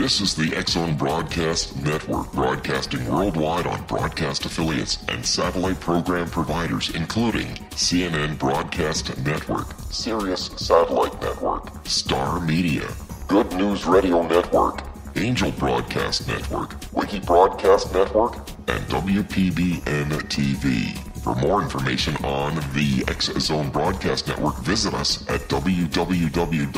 This is the X Zone Broadcast Network, broadcasting worldwide on broadcast affiliates and satellite program providers, including CNN Broadcast Network, Sirius Satellite Network, Star Media, Good News Radio Network, Angel Broadcast Network, Wiki Broadcast Network, and WPBN-TV. For more information on the X Zone Broadcast Network, visit us at www.xzbn.net.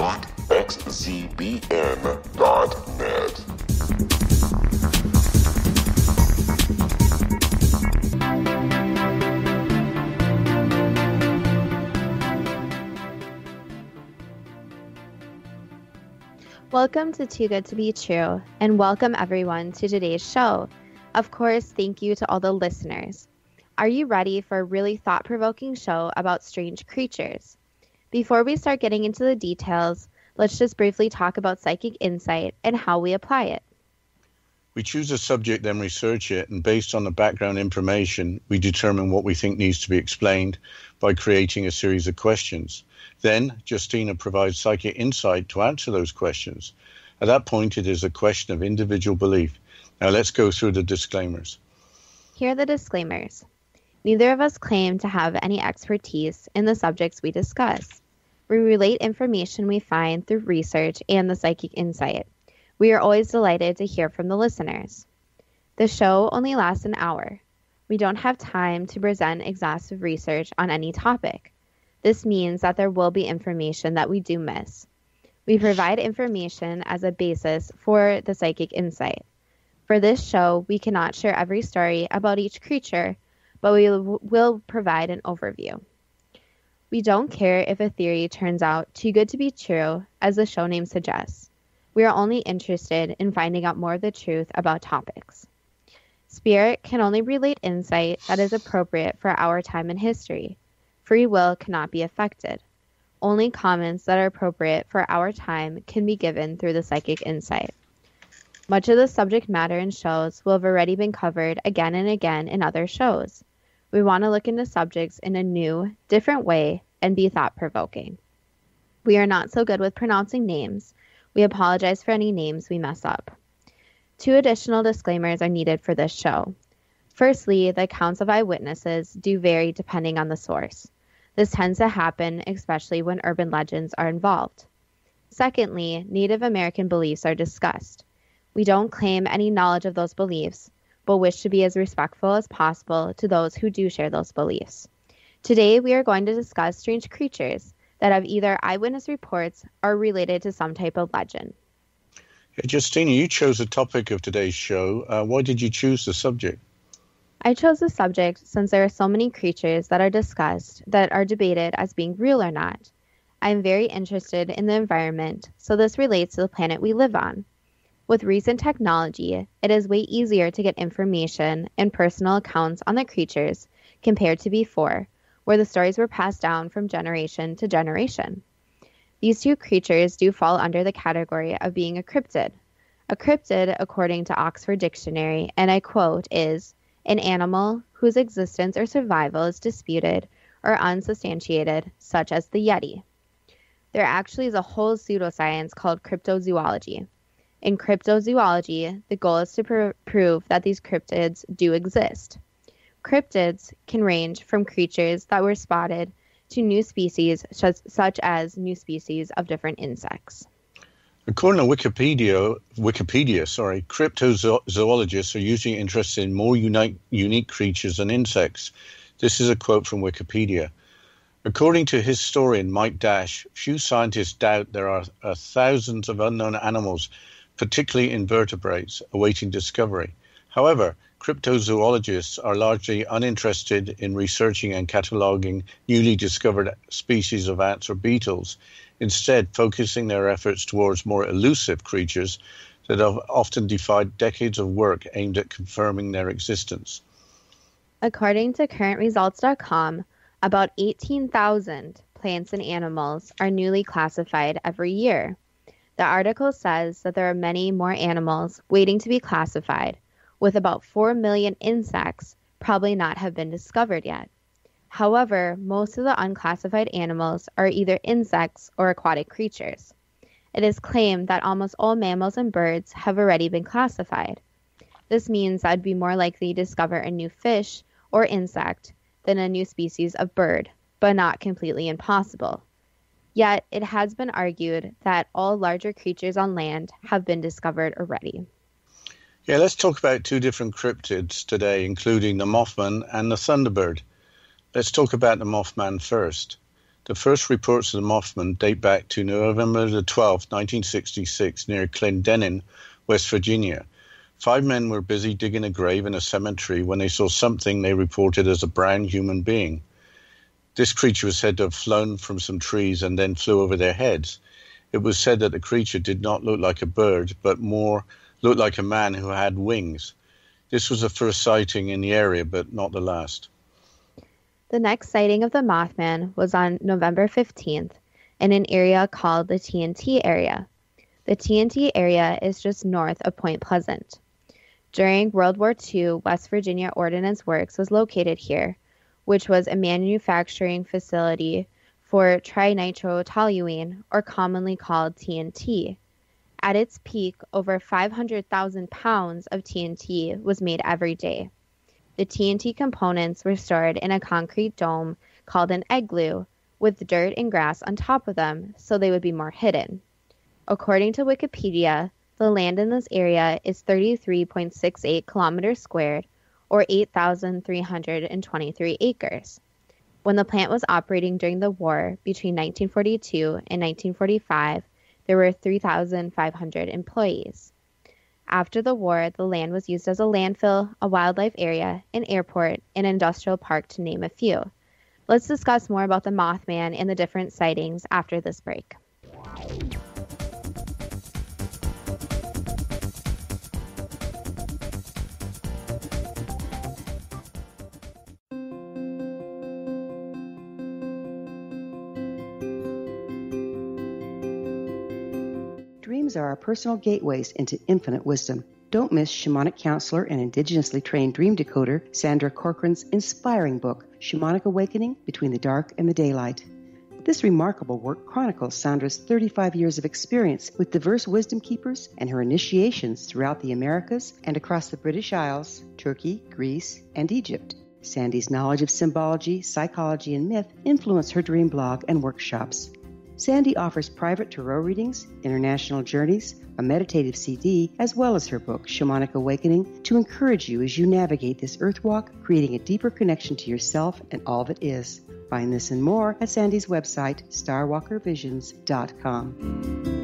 Welcome to Too Good to Be True, and welcome everyone to today's show. Of course, thank you to all the listeners. Are you ready for a really thought-provoking show about strange creatures? Before we start getting into the details, let's just briefly talk about psychic insight and how we apply it. We choose a subject, then research it, and based on the background information, we determine what we think needs to be explained by creating a series of questions. Then, Justina provides psychic insight to answer those questions. At that point, it is a question of individual belief. Now let's go through the disclaimers. Here are the disclaimers. Neither of us claim to have any expertise in the subjects we discuss. We relate information we find through research and the psychic insight. We are always delighted to hear from the listeners. The show only lasts an hour. We don't have time to present exhaustive research on any topic. This means that there will be information that we do miss. We provide information as a basis for the psychic insight. For this show, we cannot share every story about each creature, but we will provide an overview. We don't care if a theory turns out too good to be true, as the show name suggests. We are only interested in finding out more of the truth about topics. Spirit can only relate insight that is appropriate for our time and history. Free will cannot be affected. Only comments that are appropriate for our time can be given through the psychic insight. Much of the subject matter in shows will have already been covered again and again in other shows. We want to look into subjects in a new, different way and be thought-provoking. We are not so good with pronouncing names. We apologize for any names we mess up. Two additional disclaimers are needed for this show. Firstly, the accounts of eyewitnesses do vary depending on the source. This tends to happen, especially when urban legends are involved. Secondly, Native American beliefs are discussed. We don't claim any knowledge of those beliefs, but wish to be as respectful as possible to those who do share those beliefs. Today, we are going to discuss strange creatures that have either eyewitness reports or related to some type of legend. Hey, Justina, you chose the topic of today's show. Why did you choose the subject? I chose the subject since there are so many creatures that are discussed that are debated as being real or not. I am very interested in the environment, so this relates to the planet we live on. With recent technology, it is way easier to get information and personal accounts on the creatures compared to before, where the stories were passed down from generation to generation. These two creatures do fall under the category of being a cryptid. A cryptid, according to Oxford Dictionary, and I quote, is an animal whose existence or survival is disputed or unsubstantiated, such as the Yeti. There actually is a whole pseudoscience called cryptozoology. In cryptozoology, the goal is to prove that these cryptids do exist. Cryptids can range from creatures that were spotted to new species, such as new species of different insects. According to Wikipedia, cryptozoologists are usually interested in more unique creatures than insects. This is a quote from Wikipedia. According to historian Mike Dash, few scientists doubt there are thousands of unknown animals, particularly invertebrates, awaiting discovery. However, cryptozoologists are largely uninterested in researching and cataloging newly discovered species of ants or beetles, instead focusing their efforts towards more elusive creatures that have often defied decades of work aimed at confirming their existence. According to currentresults.com, about 18,000 plants and animals are newly classified every year. The article says that there are many more animals waiting to be classified, with about 4 million insects probably not have been discovered yet. However, most of the unclassified animals are either insects or aquatic creatures. it is claimed that almost all mammals and birds have already been classified. This means I'd be more likely to discover a new fish or insect than a new species of bird, but not completely impossible. Yet, it has been argued that all larger creatures on land have been discovered already. Yeah, let's talk about two different cryptids today, including the Mothman and the Thunderbird. Let's talk about the Mothman first. The first reports of the Mothman date back to November the 12th, 1966, near Clendenin, West Virginia. Five men were busy digging a grave in a cemetery when they saw something they reported as a brown human being. This creature was said to have flown from some trees and then flew over their heads. It was said that the creature did not look like a bird, but more looked like a man who had wings. This was the first sighting in the area, but not the last. The next sighting of the Mothman was on November 15th in an area called the TNT area. The TNT area is just north of Point Pleasant. During World War II, West Virginia Ordnance Works was located here, which was a manufacturing facility for trinitrotoluene, or commonly called TNT. At its peak, over 500,000 pounds of TNT was made every day. The TNT components were stored in a concrete dome called an igloo, with dirt and grass on top of them, so they would be more hidden. According to Wikipedia, the land in this area is 33.68 kilometers squared, or 8,323 acres. When the plant was operating during the war between 1942 and 1945, there were 3,500 employees. After the war, the land was used as a landfill, a wildlife area, an airport, and industrial park, to name a few. Let's discuss more about the Mothman and the different sightings after this break. Are our personal gateways into infinite wisdom. Don't miss shamanic counselor and indigenously trained dream decoder Sandra Corcoran's inspiring book, Shamanic Awakening: Between the Dark and the Daylight. This remarkable work chronicles Sandra's 35 years of experience with diverse wisdom keepers and her initiations throughout the Americas and across the British Isles, Turkey, Greece, and Egypt. Sandy's knowledge of symbology, psychology, and myth influenced her dream blog and workshops. Sandy offers private tarot readings, international journeys, a meditative CD, as well as her book, Shamanic Awakening, to encourage you as you navigate this earth walk, creating a deeper connection to yourself and all that is. Find this and more at Sandy's website, starwalkervisions.com.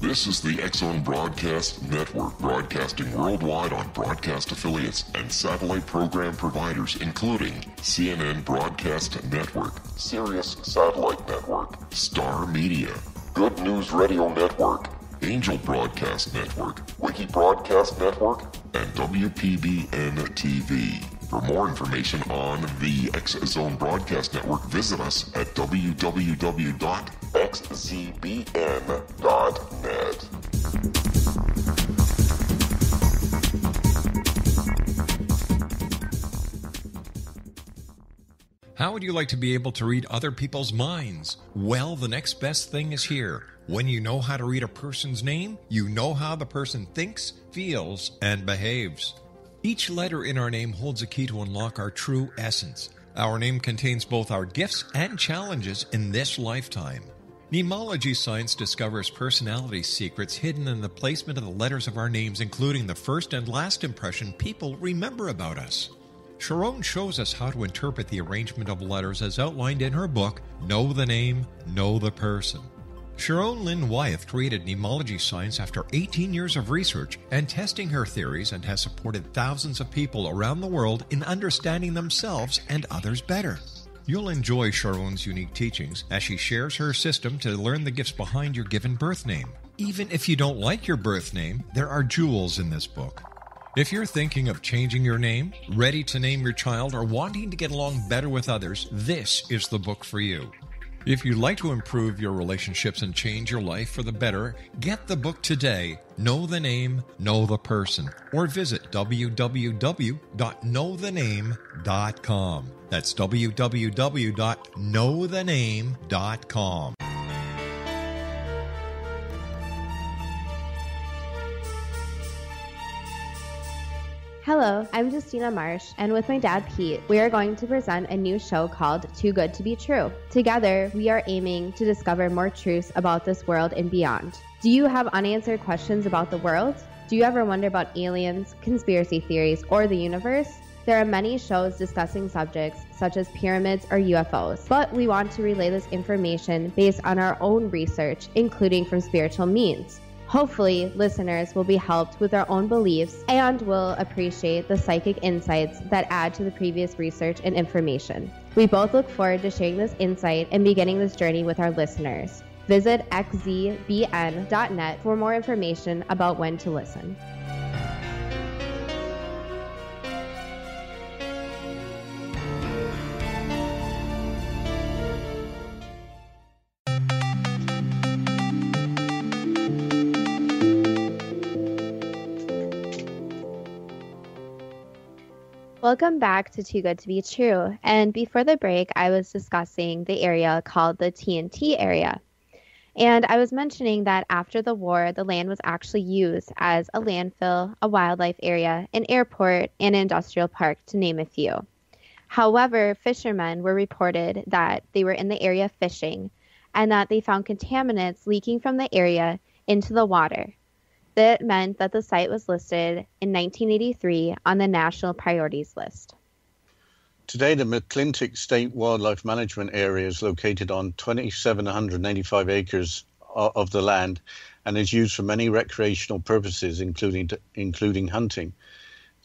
This is the X Zone Broadcast Network, broadcasting worldwide on broadcast affiliates and satellite program providers, including CNN Broadcast Network, Sirius Satellite Network, Star Media, Good News Radio Network, Angel Broadcast Network, Wiki Broadcast Network, and WPBN-TV. For more information on the X Zone Broadcast Network, visit us at www.xzbn.net. How would you like to be able to read other people's minds? Well, the next best thing is here. When you know how to read a person's name, you know how the person thinks, feels, and behaves. Each letter in our name holds a key to unlock our true essence. Our name contains both our gifts and challenges in this lifetime. Numerology science discovers personality secrets hidden in the placement of the letters of our names, including the first and last impression people remember about us. Sharon shows us how to interpret the arrangement of letters as outlined in her book, Know the Name, Know the Person. Sharon Lynn Wyeth created numerology science after 18 years of research and testing her theories, and has supported thousands of people around the world in understanding themselves and others better. You'll enjoy Sharon's unique teachings as she shares her system to learn the gifts behind your given birth name. Even if you don't like your birth name, there are jewels in this book. If you're thinking of changing your name, ready to name your child, or wanting to get along better with others, this is the book for you. If you'd like to improve your relationships and change your life for the better, get the book today, Know the Name, Know the Person, or visit www.knowthename.com. That's www.knowthename.com. Hello, I'm Justina Marsh, and with my dad, Pete, we are going to present a new show called Too Good to Be True. Together, we are aiming to discover more truths about this world and beyond. Do you have unanswered questions about the world? Do you ever wonder about aliens, conspiracy theories, or the universe? There are many shows discussing subjects such as pyramids or UFOs, but we want to relay this information based on our own research, including from spiritual means. Hopefully, listeners will be helped with their own beliefs and will appreciate the psychic insights that add to the previous research and information. We both look forward to sharing this insight and beginning this journey with our listeners. Visit xzbn.net for more information about when to listen. Welcome back to Too Good to Be True. And before the break, I was discussing the area called the TNT area. And I was mentioning that after the war, the land was actually used as a landfill, a wildlife area, an airport, and an industrial park, to name a few. However, fishermen were reported that they were in the area fishing and that they found contaminants leaking from the area into the water. That meant that the site was listed in 1983 on the National Priorities List. Today, the McClintock State Wildlife Management Area is located on 2,785 acres of the land and is used for many recreational purposes, including hunting.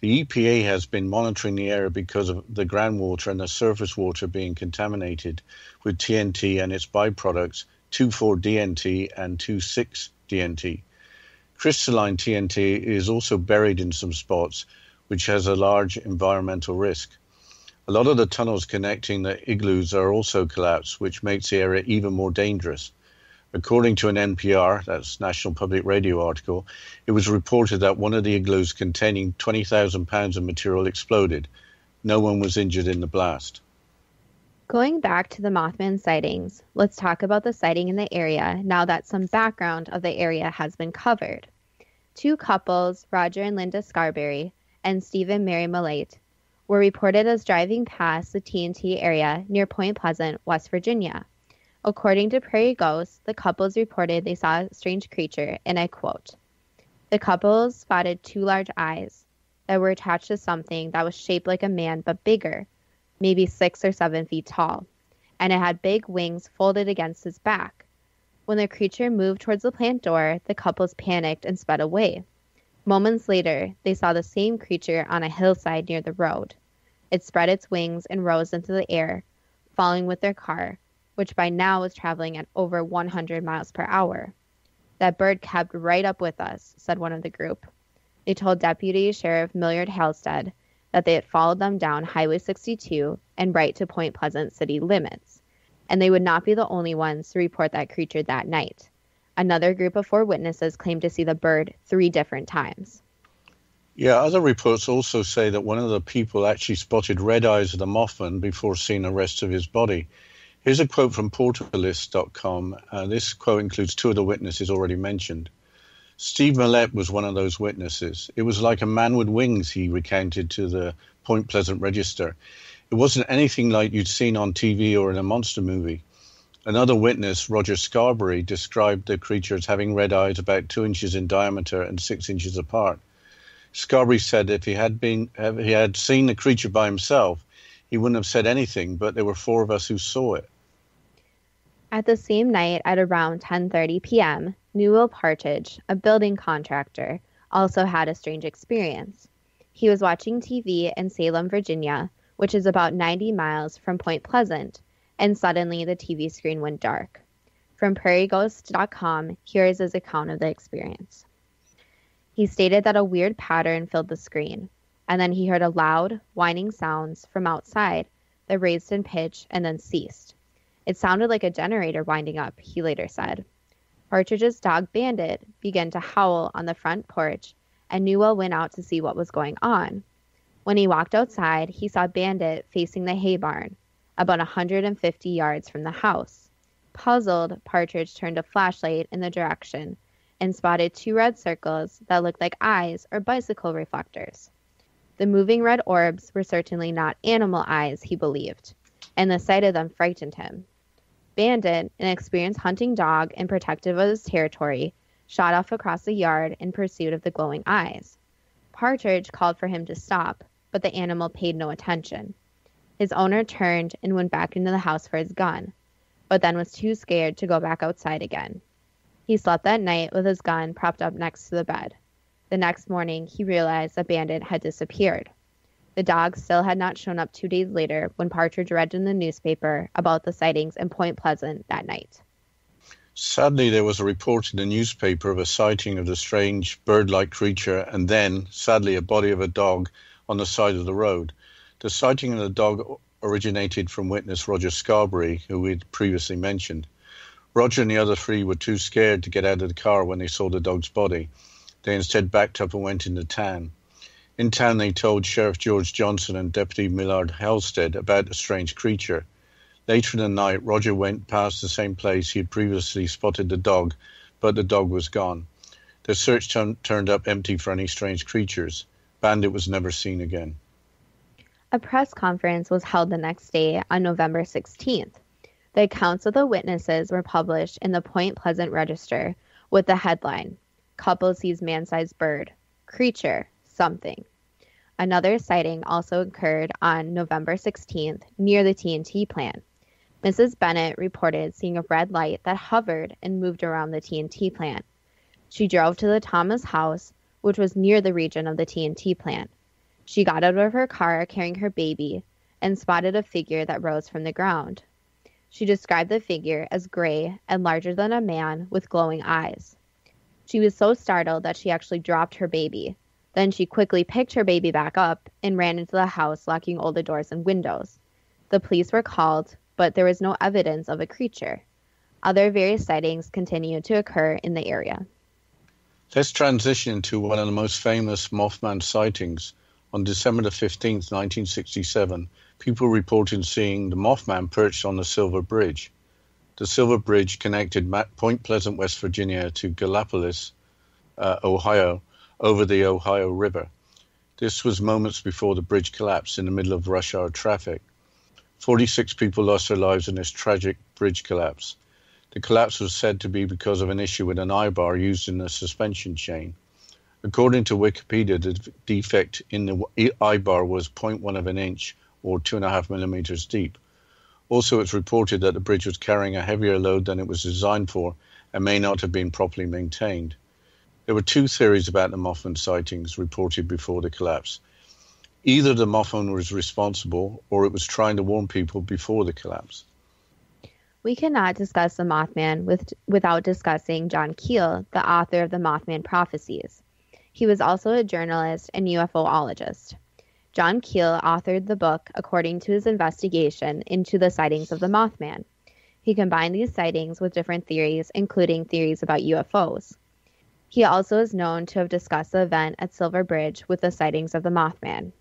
The EPA has been monitoring the area because of the groundwater and the surface water being contaminated with TNT and its byproducts, 2,4-DNT and 2,6-DNT. Crystalline TNT is also buried in some spots, which has a large environmental risk. A lot of the tunnels connecting the igloos are also collapsed, which makes the area even more dangerous. According to an NPR, that's National Public Radio article, it was reported that one of the igloos containing 20,000 pounds of material exploded. No one was injured in the blast. Going back to the Mothman sightings, let's talk about the sighting in the area now that some background of the area has been covered. Two couples, Roger and Linda Scarberry, and Steve and Mary Millate, were reported as driving past the TNT area near Point Pleasant, West Virginia. According to Prairie Ghost, the couples reported they saw a strange creature, and I quote, "The couples spotted two large eyes that were attached to something that was shaped like a man but bigger, maybe 6 or 7 feet tall, and it had big wings folded against his back. When the creature moved towards the plant door, the couples panicked and sped away. Moments later, they saw the same creature on a hillside near the road. It spread its wings and rose into the air, falling with their car, which by now was traveling at over 100 miles per hour. That bird kept right up with us," said one of the group. They told Deputy Sheriff Millard Halstead that they had followed them down Highway 62 and right to Point Pleasant city limits, and they would not be the only ones to report that creature that night. Another group of 4 witnesses claimed to see the bird 3 different times. Yeah, other reports also say that one of the people actually spotted red eyes of the Mothman before seeing the rest of his body. Here's a quote from portalist.com. This quote includes 2 of the witnesses already mentioned. Steve Millette was one of those witnesses. "It was like a man with wings," he recounted to the Point Pleasant Register. "It wasn't anything like you'd seen on TV or in a monster movie." Another witness, Roger Scarberry, described the creature as having red eyes about 2 inches in diameter and 6 inches apart. Scarberry said if he had seen the creature by himself, he wouldn't have said anything, but there were 4 of us who saw it. At the same night at around 10:30 p.m., Newell Partridge, a building contractor, also had a strange experience. He was watching TV in Salem, Virginia, which is about 90 miles from Point Pleasant, and suddenly the TV screen went dark. From prairieghost.com, here is his account of the experience. He stated that a weird pattern filled the screen, and then he heard a loud, whining sounds from outside that raised in pitch and then ceased. It sounded like a generator winding up, he later said. Partridge's dog Bandit began to howl on the front porch, and Newell went out to see what was going on. When he walked outside, he saw Bandit facing the hay barn, about 150 yards from the house. Puzzled, Partridge turned a flashlight in the direction and spotted two red circles that looked like eyes or bicycle reflectors. The moving red orbs were certainly not animal eyes, he believed, and the sight of them frightened him. Bandit, an experienced hunting dog and protective of his territory, shot off across the yard in pursuit of the glowing eyes. Partridge called for him to stop, but the animal paid no attention. His owner turned and went back into the house for his gun, but then was too scared to go back outside again. He slept that night with his gun propped up next to the bed. The next morning, he realized that Bandit had disappeared. The dog still had not shown up 2 days later when Partridge read in the newspaper about the sightings in Point Pleasant that night. Sadly, there was a report in the newspaper of a sighting of the strange bird-like creature and then, sadly, a body of a dog on the side of the road. The sighting of the dog originated from witness Roger Scarberry, who we had previously mentioned. Roger and the other three were too scared to get out of the car when they saw the dog's body. They instead backed up and went into town. In town, they told Sheriff George Johnson and Deputy Millard Halstead about the strange creature. Later in the night, Roger went past the same place he had previously spotted the dog, but the dog was gone. The search turned up empty for any strange creatures. Bandit was never seen again. A press conference was held the next day on November 16th. The accounts of the witnesses were published in the Point Pleasant Register with the headline, "Couple sees man-sized bird, creature, something." Another sighting also occurred on November 16th near the TNT plant. Mrs. Bennett reported seeing a red light that hovered and moved around the TNT plant. She drove to the Thomas house, which was near the region of the TNT plant. She got out of her car carrying her baby and spotted a figure that rose from the ground. She described the figure as gray and larger than a man with glowing eyes. She was so startled that she actually dropped her baby. Then she quickly picked her baby back up and ran into the house, locking all the doors and windows. The police were called, but there was no evidence of a creature. Other various sightings continued to occur in the area. Let's transition to one of the most famous Mothman sightings. On December 15, 1967, people reported seeing the Mothman perched on the Silver Bridge. The Silver Bridge connected Point Pleasant, West Virginia, to Gallipolis, Ohio, over the Ohio River. This was moments before the bridge collapsed in the middle of rush hour traffic. 46 people lost their lives in this tragic bridge collapse. The collapse was said to be because of an issue with an eye bar used in the suspension chain. According to Wikipedia, the defect in the eye bar was 0.1 of an inch or 2.5 millimeters deep. Also, it's reported that the bridge was carrying a heavier load than it was designed for and may not have been properly maintained. There were two theories about the Mothman sightings reported before the collapse. Either the Mothman was responsible or it was trying to warn people before the collapse. We cannot discuss the Mothman without discussing John Keel, the author of The Mothman Prophecies. He was also a journalist and UFOologist. John Keel authored the book according to his investigation into the sightings of the Mothman. He combined these sightings with different theories, including theories about UFOs. He also is known to have discussed the event at Silver Bridge with the sightings of the Mothman.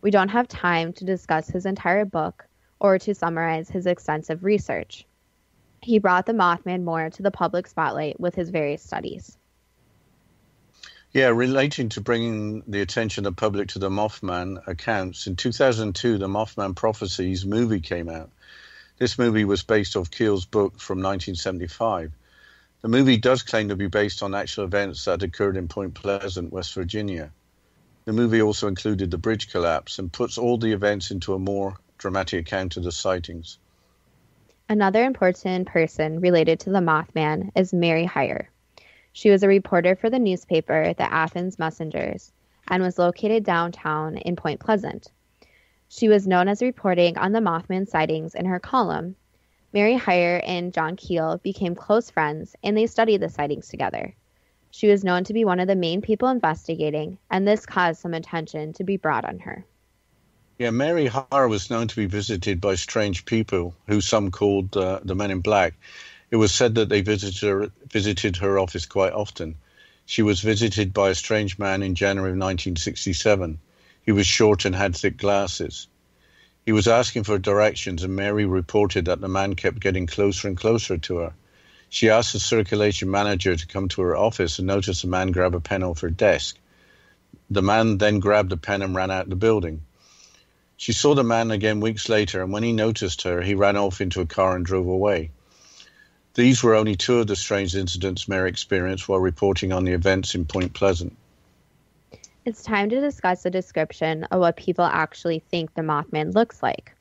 We don't have time to discuss his entire book or to summarize his extensive research. He brought the Mothman more to the public spotlight with his various studies. Yeah, relating to bringing the attention of the public to the Mothman accounts, in 2002, the Mothman Prophecies movie came out. This movie was based off Keel's book from 1975. The movie does claim to be based on actual events that occurred in Point Pleasant, West Virginia. The movie also included the bridge collapse and puts all the events into a more dramatic account of the sightings. Another important person related to the Mothman is Mary Hyre. She was a reporter for the newspaper, the Athens Messengers, and was located downtown in Point Pleasant. She was known as reporting on the Mothman sightings in her column. Mary Hyre and John Keel became close friends, and they studied the sightings together. She was known to be one of the main people investigating, and this caused some attention to be brought on her. Yeah, Mary Hyre was known to be visited by strange people who some called the Men in Black. It was said that they visited her office quite often. She was visited by a strange man in January of 1967. He was short and had thick glasses. He was asking for directions, and Mary reported that the man kept getting closer and closer to her. She asked the circulation manager to come to her office and noticed the man grab a pen off her desk. The man then grabbed the pen and ran out the building. She saw the man again weeks later, and when he noticed her, he ran off into a car and drove away. These were only two of the strange incidents Mary experienced while reporting on the events in Point Pleasant. It's time to discuss a description of what people actually think the Mothman looks like.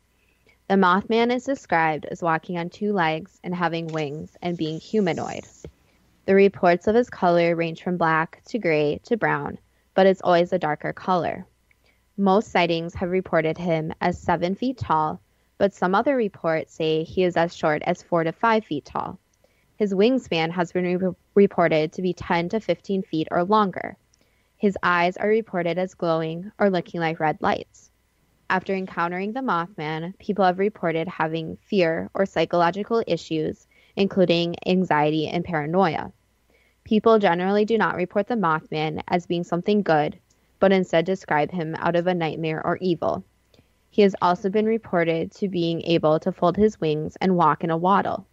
The Mothman is described as walking on two legs and having wings and being humanoid. The reports of his color range from black to gray to brown, but it's always a darker color. Most sightings have reported him as 7 feet tall, but some other reports say he is as short as 4 to 5 feet tall. His wingspan has been reported to be 10 to 15 feet or longer. His eyes are reported as glowing or looking like red lights. After encountering the Mothman, people have reported having fear or psychological issues, including anxiety and paranoia. People generally do not report the Mothman as being something good, but instead describe him out of a nightmare or evil. He has also been reported to being able to fold his wings and walk in a waddle.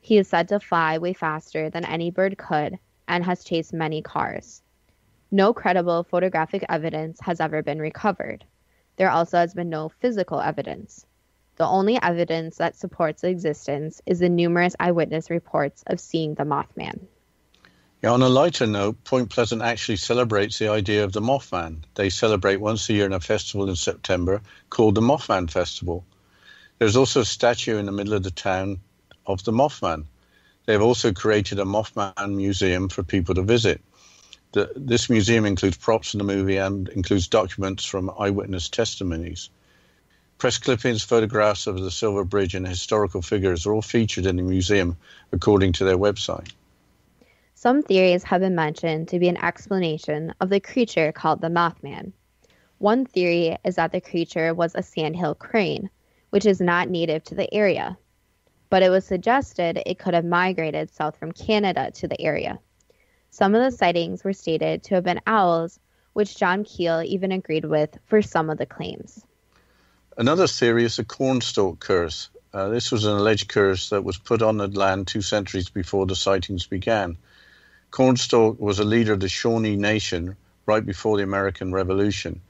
He is said to fly way faster than any bird could and has chased many cars. No credible photographic evidence has ever been recovered. There also has been no physical evidence. The only evidence that supports the existence is the numerous eyewitness reports of seeing the Mothman. Yeah, on a lighter note, Point Pleasant actually celebrates the idea of the Mothman. They celebrate once a year in a festival in September called the Mothman Festival. There's also a statue in the middle of the town of the Mothman. They've also created a Mothman museum for people to visit. This museum includes props from the movie and includes documents from eyewitness testimonies. Press clippings, photographs of the Silver Bridge and historical figures are all featured in the museum, according to their website. Some theories have been mentioned to be an explanation of the creature called the Mothman. One theory is that the creature was a sandhill crane, which is not native to the area, but it was suggested it could have migrated south from Canada to the area. Some of the sightings were stated to have been owls, which John Keel even agreed with for some of the claims. Another theory is the Cornstalk Curse. This was an alleged curse that was put on the land 2 centuries before the sightings began. Cornstalk was a leader of the Shawnee Nation right before the American Revolution.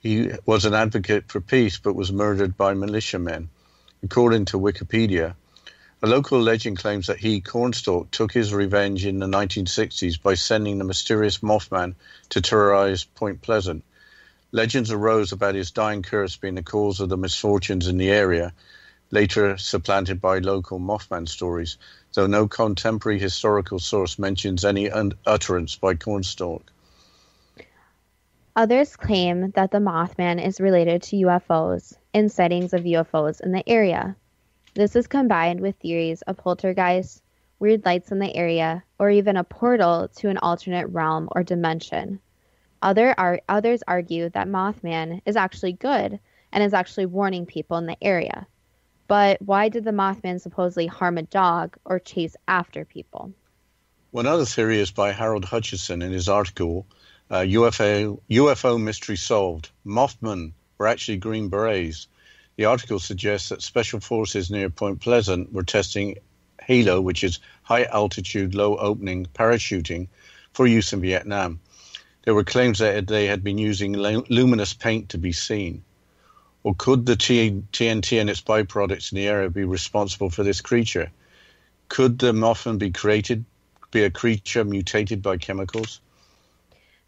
He was an advocate for peace but was murdered by militiamen. According to Wikipedia, a local legend claims that he, Cornstalk, took his revenge in the 1960s by sending the mysterious Mothman to terrorize Point Pleasant. Legends arose about his dying curse being the cause of the misfortunes in the area, later supplanted by local Mothman stories, though no contemporary historical source mentions any utterance by Cornstalk. Others claim that the Mothman is related to UFOs and sightings of UFOs in the area. This is combined with theories of poltergeists, weird lights in the area, or even a portal to an alternate realm or dimension. Others argue that Mothman is actually good and is actually warning people in the area. But why did the Mothman supposedly harm a dog or chase after people? One other theory is by Harold Hutchison in his article, UFO Mystery Solved. Mothman were actually Green Berets. The article suggests that special forces near Point Pleasant were testing HALO, which is high altitude, low opening parachuting, for use in Vietnam. There were claims that they had been using luminous paint to be seen. Or could the TNT and its byproducts in the area be responsible for this creature? Could the Mothman be a creature mutated by chemicals?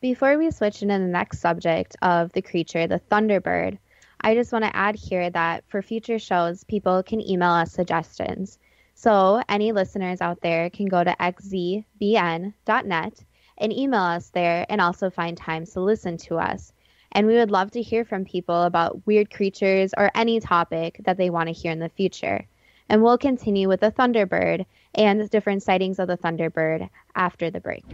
Before we switch into the next subject of the creature, the Thunderbird, I just want to add here that for future shows, people can email us suggestions. So any listeners out there can go to xzbn.net and email us there and also find times to listen to us. And we would love to hear from people about weird creatures or any topic that they want to hear in the future. And we'll continue with the Thunderbird and the different sightings of the Thunderbird after the break.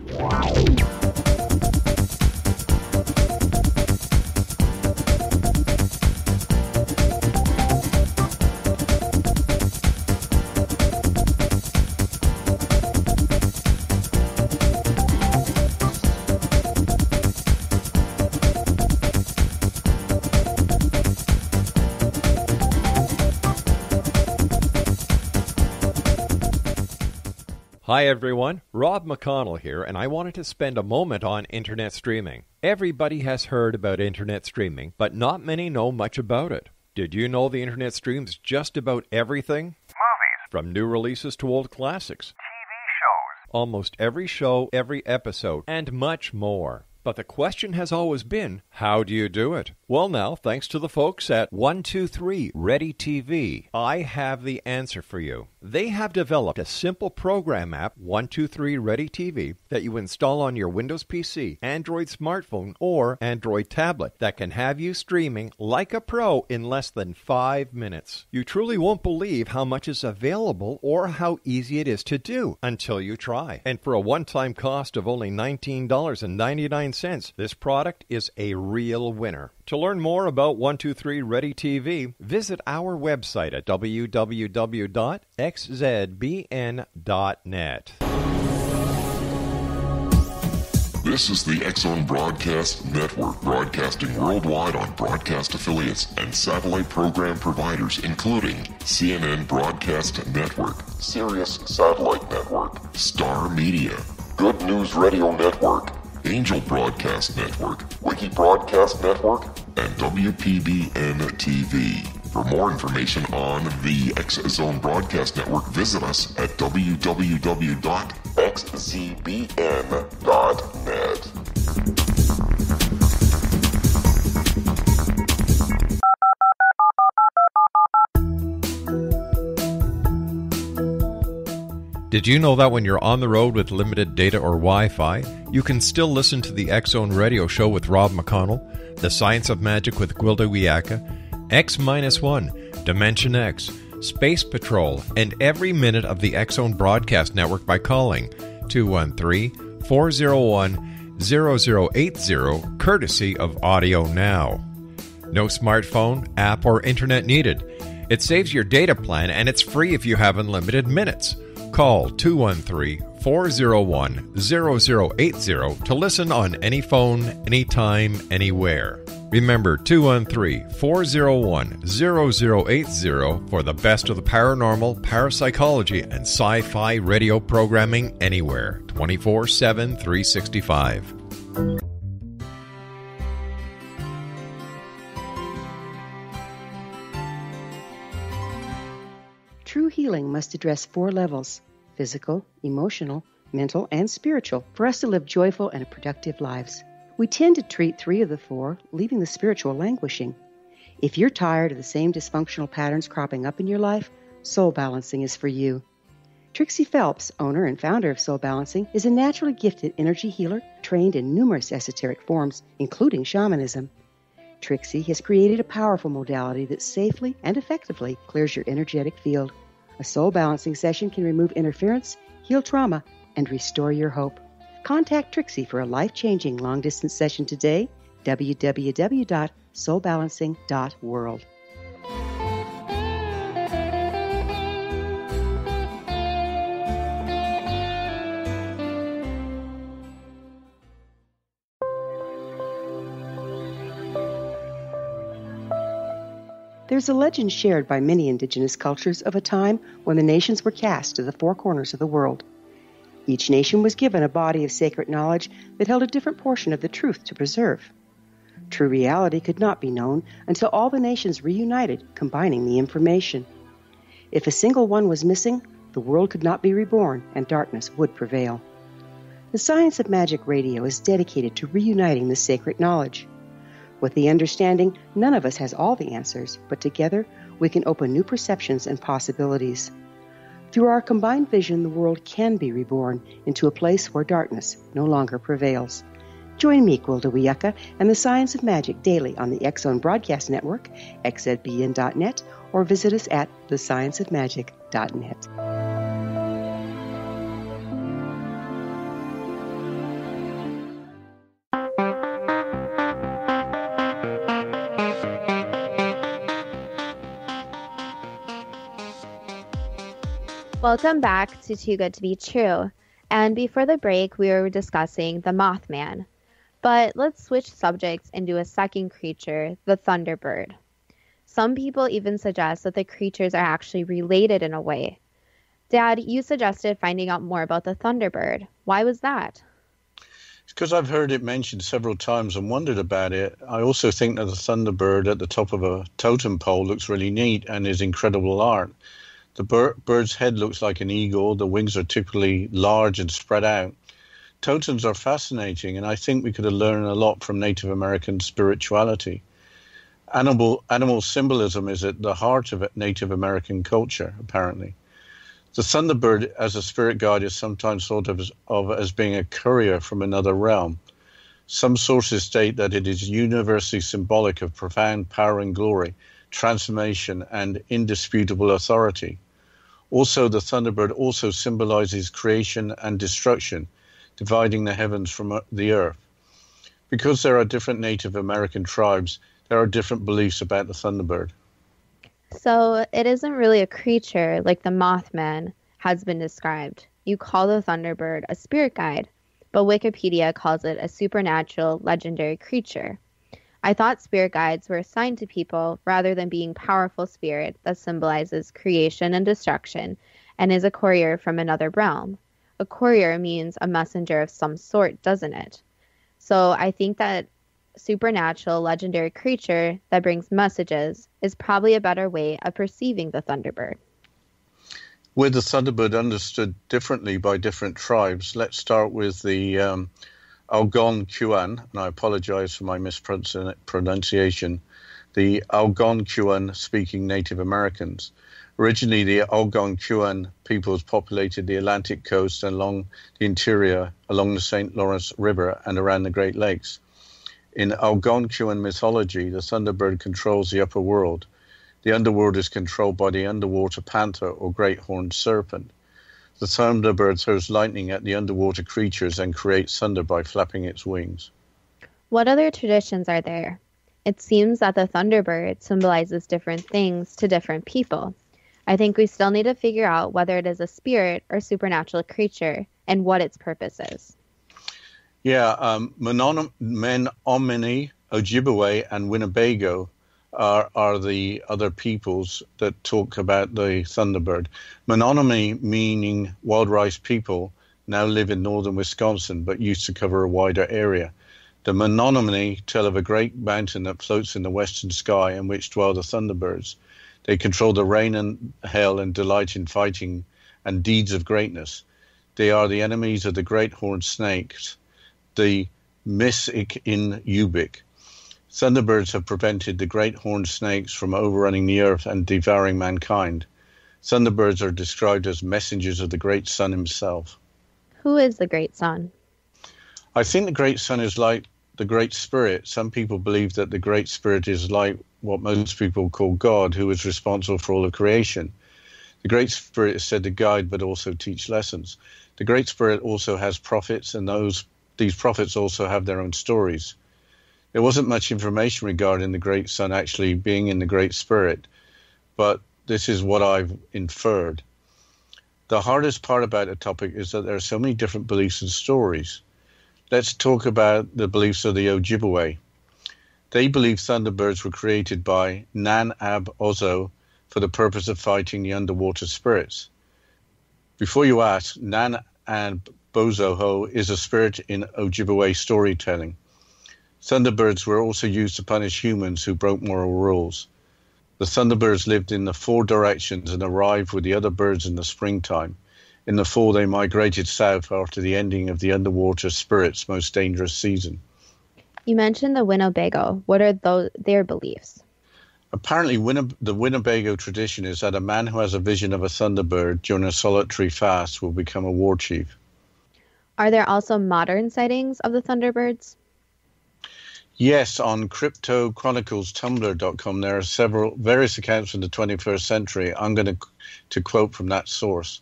Hi everyone, Rob McConnell here, and I wanted to spend a moment on internet streaming. Everybody has heard about internet streaming, but not many know much about it. Did you know the internet streams just about everything? Movies. From new releases to old classics. TV shows. Almost every show, every episode, and much more. But the question has always been, how do you do it? Well now, thanks to the folks at 123 Ready TV, I have the answer for you. They have developed a simple program app, 123 Ready TV, that you install on your Windows PC, Android smartphone, or Android tablet that can have you streaming like a pro in less than 5 minutes. You truly won't believe how much is available or how easy it is to do until you try. And for a one-time cost of only $19.99, this product is a real winner. To learn more about 123 Ready TV, visit our website at www.xzbn.net. This is the X Zone Broadcast Network, broadcasting worldwide on broadcast affiliates and satellite program providers, including CNN Broadcast Network, Sirius Satellite Network, Star Media, Good News Radio Network, Angel Broadcast Network, Wiki Broadcast Network, and WPBN-TV. For more information on the X Zone Broadcast Network, visit us at www.xzbn.net. Did you know that when you're on the road with limited data or Wi-Fi, you can still listen to the X Zone Radio Show with Rob McConnell, The Science of Magic with Gwilda Wiacka, X-1, Dimension X, Space Patrol, and every minute of the X Zone Broadcast Network by calling 213-401-0080, courtesy of Audio Now. No smartphone, app, or internet needed. It saves your data plan, and it's free if you have unlimited minutes. Call 213-401-0080 to listen on any phone, anytime, anywhere. Remember 213-401-0080 for the best of the paranormal, parapsychology, and sci-fi radio programming anywhere, 24/7, 365. True healing must address 4 levels: physical, emotional, mental, and spiritual, for us to live joyful and productive lives. We tend to treat 3 of the 4, leaving the spiritual languishing. If you're tired of the same dysfunctional patterns cropping up in your life, Soul Balancing is for you. Trixie Phelps, owner and founder of Soul Balancing, is a naturally gifted energy healer trained in numerous esoteric forms, including shamanism. Trixie has created a powerful modality that safely and effectively clears your energetic field. A soul balancing session can remove interference, heal trauma, and restore your hope. Contact Trixie for a life-changing long-distance session today, www.soulbalancing.world. There's a legend shared by many indigenous cultures of a time when the nations were cast to the 4 corners of the world. Each nation was given a body of sacred knowledge that held a different portion of the truth to preserve. True reality could not be known until all the nations reunited, combining the information. If a single one was missing, the world could not be reborn and darkness would prevail. The Science of Magic Radio is dedicated to reuniting the sacred knowledge. With the understanding, none of us has all the answers, but together we can open new perceptions and possibilities. Through our combined vision, the world can be reborn into a place where darkness no longer prevails. Join me, Gwilda Wiacka, and the Science of Magic daily on the X Zone Broadcast Network, xzbn.net, or visit us at thescienceofmagic.net. Welcome back to Too Good to Be True, and before the break we were discussing the Mothman, but let's switch subjects and do a second creature, the Thunderbird. Some people even suggest that the creatures are actually related in a way. Dad, you suggested finding out more about the Thunderbird. Why was that? It's because I've heard it mentioned several times and wondered about it. I also think that the Thunderbird at the top of a totem pole looks really neat and is incredible art. The bird's head looks like an eagle. The wings are typically large and spread out. Totems are fascinating, and I think we could learn a lot from Native American spirituality. Animal symbolism is at the heart of Native American culture, apparently. The Thunderbird as a spirit guide is sometimes thought of as being a courier from another realm. Some sources state that it is universally symbolic of profound power and glory, transformation, and indisputable authority. Also, the Thunderbird also symbolizes creation and destruction, dividing the heavens from the earth. Because there are different Native American tribes, there are different beliefs about the Thunderbird. So it isn't really a creature like the Mothman has been described. You call the Thunderbird a spirit guide, but Wikipedia calls it a supernatural, legendary creature. I thought spirit guides were assigned to people rather than being powerful spirit that symbolizes creation and destruction and is a courier from another realm. A courier means a messenger of some sort, doesn't it? So I think that supernatural, legendary creature that brings messages is probably a better way of perceiving the Thunderbird. With the Thunderbird understood differently by different tribes, let's start with the Algonquian, and I apologize for my mispronunciation, the Algonquian-speaking Native Americans. Originally, the Algonquian peoples populated the Atlantic coast and along the interior, along the St. Lawrence River and around the Great Lakes. In Algonquian mythology, the Thunderbird controls the upper world. The underworld is controlled by the underwater panther or great horned serpent. The Thunderbird throws lightning at the underwater creatures and creates thunder by flapping its wings. What other traditions are there? It seems that the Thunderbird symbolizes different things to different people. I think we still need to figure out whether it is a spirit or supernatural creature and what its purpose is. Yeah, Mononymy, Ojibwe, and Winnebago are the other peoples that talk about the Thunderbird. Mononymy, meaning wild rice people, now live in northern Wisconsin, but used to cover a wider area. The Mononymy tell of a great mountain that floats in the western sky in which dwell the Thunderbirds. They control the rain and hail and delight in fighting and deeds of greatness. They are the enemies of the great horned snakes, the Misik in Ubik. Thunderbirds have prevented the great horned snakes from overrunning the earth and devouring mankind. Thunderbirds are described as messengers of the great sun himself. Who is the great sun? I think the great sun is like the great spirit. Some people believe that the great spirit is like what most people call God, who is responsible for all of creation. The Great Spirit is said to guide but also teach lessons. The Great Spirit also has prophets, and these prophets also have their own stories. There wasn't much information regarding the Great Sun actually being in the Great Spirit, but this is what I've inferred. The hardest part about a topic is that there are so many different beliefs and stories. Let's talk about the beliefs of the Ojibwe. They believe Thunderbirds were created by Nan-Ab-Ozo for the purpose of fighting the underwater spirits. Before you ask, Nan-Ab-Ozo is a spirit in Ojibwe storytelling. Thunderbirds were also used to punish humans who broke moral rules. The Thunderbirds lived in the four directions and arrived with the other birds in the springtime. In the fall, they migrated south after the ending of the underwater spirits' most dangerous season. You mentioned the Winnebago. What are their beliefs? Apparently, the Winnebago tradition is that a man who has a vision of a Thunderbird during a solitary fast will become a war chief. Are there also modern sightings of the Thunderbirds? Yes, on CryptoChroniclesTumblr.com there are several various accounts from the 21st century. I'm going to quote from that source.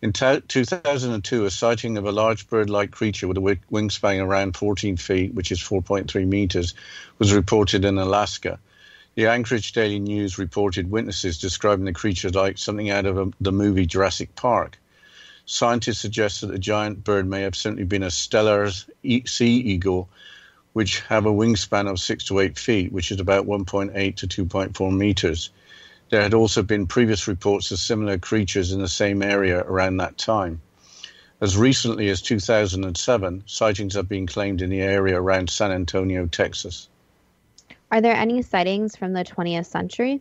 In 2002, a sighting of a large bird-like creature with a wingspan around 14 feet, which is 4.3 meters, was reported in Alaska. The Anchorage Daily News reported witnesses describing the creature like something out of the movie Jurassic Park. Scientists suggest that the giant bird may have simply been a stellar sea eagle, which have a wingspan of 6 to 8 feet, which is about 1.8 to 2.4 meters. There had also been previous reports of similar creatures in the same area around that time. As recently as 2007, sightings have been claimed in the area around San Antonio, Texas. Are there any sightings from the 20th century?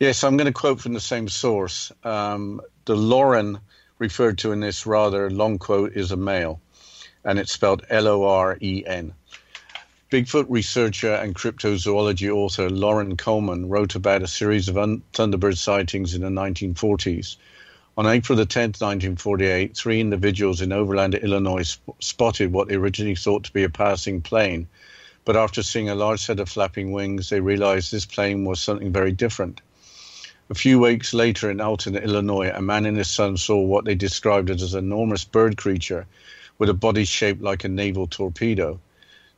Yes, I'm going to quote from the same source. The Loren referred to in this rather long quote is a male, and it's spelled Loren. Bigfoot researcher and cryptozoology author Loren Coleman wrote about a series of Thunderbird sightings in the 1940s. On April the 10th, 1948, three individuals in Overland, Illinois, spotted what they originally thought to be a passing plane. But after seeing a large set of flapping wings, they realized this plane was something very different. A few weeks later in Alton, Illinois, a man and his son saw what they described as an enormous bird creature with a body shaped like a naval torpedo.